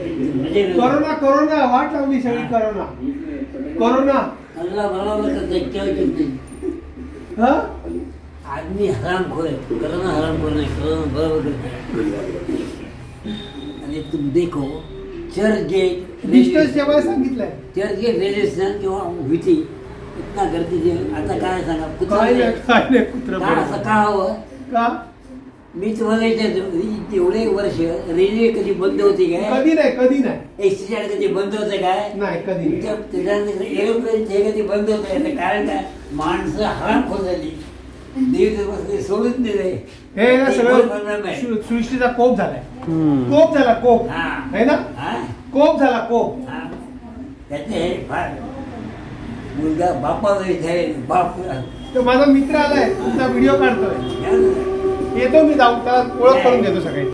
Corona, Corona, what are we saying? Corona, Corona. Huh? आदमी हराम खोए, करना हराम खोने, करना बराबर करते हैं। अरे तुम देखो, चर्चगेट डिस्टेंस क्या बात संगीत लाए? चर्चगेट रेडिएशन जो हम विधि इतना करती थी, आता कहाँ है सांगा? कुत्रा कहाँ सका हो? कहाँ? मीच वाले जैसे उड़े वर्ष रेडिएशन कभी बंद होती है? कभी नहीं। एक्सीडेंट कभी बंद होते हैं? नहीं कभी नहीं। जब तेजान देवदेव सोडत नाही रे हे ना सगळं सृष्टीचा कोप झालाय कोप झाला कोप है ना कोप झाला कोप त्याचे फार मुलगा बापा इथे बाप तो माझा मित्र आलाय तुमचा व्हिडिओ काढतोय येतो मी दावता ओळख करून देतो सगळे